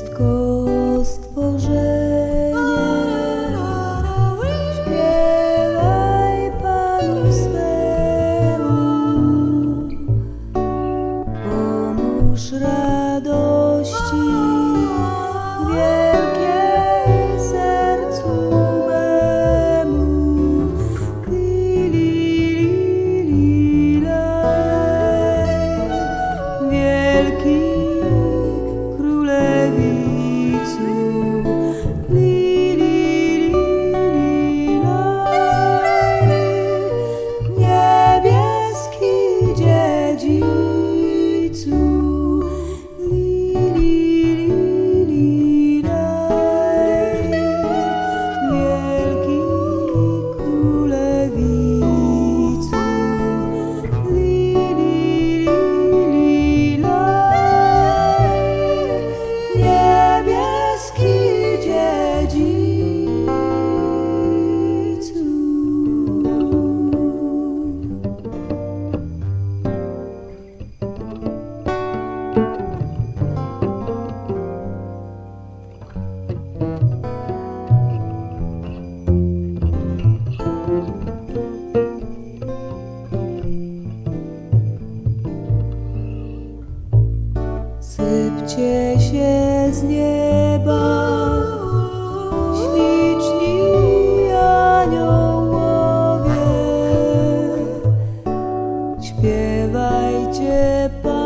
Wszystko stworzenie śpiewaj Panu swemu, pomóż radości wielkiej sercu memu. Wielki sypcie się z nieba śliczni aniołowie, śpiewajcie Panu.